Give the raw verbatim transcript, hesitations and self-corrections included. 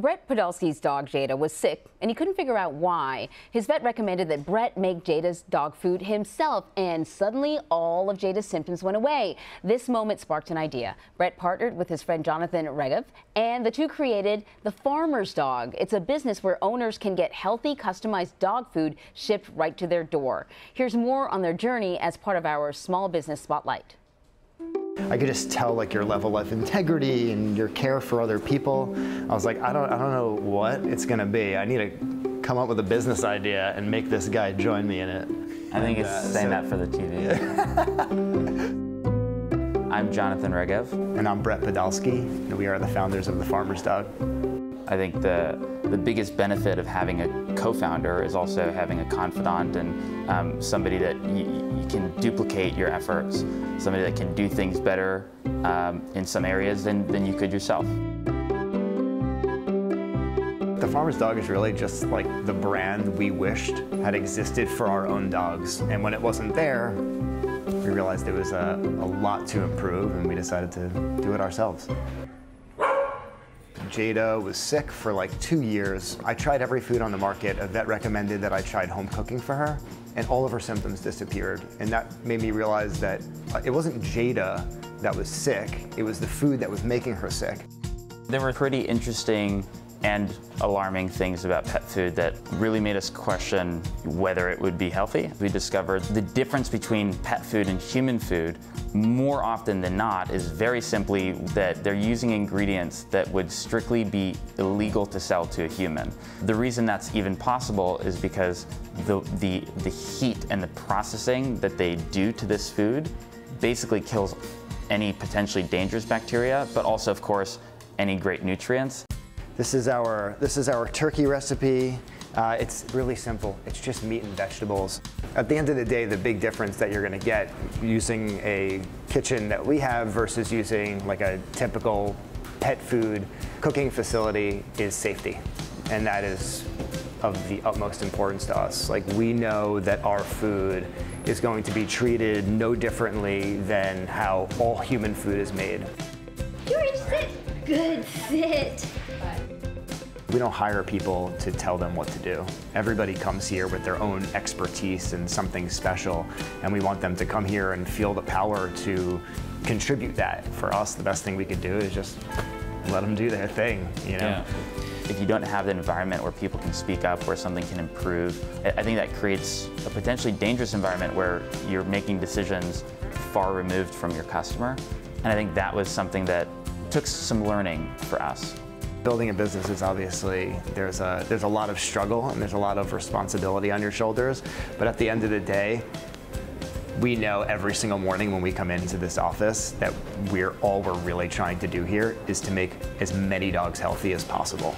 Brett Podolsky's dog, Jada, was sick, and he couldn't figure out why. His vet recommended that Brett make Jada's dog food himself, and suddenly all of Jada's symptoms went away. This moment sparked an idea. Brett partnered with his friend Jonathan Regev, and the two created The Farmer's Dog. It's a business where owners can get healthy, customized dog food shipped right to their door. Here's more on their journey as part of our Small Business Spotlight. I could just tell, like, your level of integrity and your care for other people. I was like, I don't, I don't know what it's gonna be. I need to come up with a business idea and make this guy join me in it. I think and, it's uh, saying so. That for the T V. Yeah. I'm Jonathan Regev. And I'm Brett Podolsky, and we are the founders of The Farmer's Dog. I think the, the biggest benefit of having a co-founder is also having a confidant and um, somebody that you, you can duplicate your efforts, somebody that can do things better um, in some areas than, than you could yourself. The Farmer's Dog is really just like the brand we wished had existed for our own dogs. And when it wasn't there, we realized there was a, a lot to improve, and we decided to do it ourselves. Jada was sick for like two years. I tried every food on the market. A vet recommended that I tried home cooking for her, and all of her symptoms disappeared. And that made me realize that it wasn't Jada that was sick, it was the food that was making her sick. There were pretty interesting and alarming things about pet food that really made us question whether it would be healthy. We discovered the difference between pet food and human food, more often than not, is very simply that they're using ingredients that would strictly be illegal to sell to a human. The reason that's even possible is because the, the, the heat and the processing that they do to this food basically kills any potentially dangerous bacteria, but also, of course, any great nutrients. This is our, this is our turkey recipe. Uh, it's really simple. It's just meat and vegetables. At the end of the day, the big difference that you're gonna get using a kitchen that we have versus using like a typical pet food cooking facility is safety. And that is of the utmost importance to us. Like, we know that our food is going to be treated no differently than how all human food is made. George, sit. Good sit. We don't hire people to tell them what to do. Everybody comes here with their own expertise and something special, and we want them to come here and feel the power to contribute that. For us, the best thing we could do is just let them do their thing, you know? Yeah. If you don't have the environment where people can speak up, where something can improve, I think that creates a potentially dangerous environment where you're making decisions far removed from your customer. And I think that was something that took some learning for us. Building a business is obviously, there's a, there's a lot of struggle and there's a lot of responsibility on your shoulders, but at the end of the day, we know every single morning when we come into this office that we're all we're really trying to do here is to make as many dogs healthy as possible.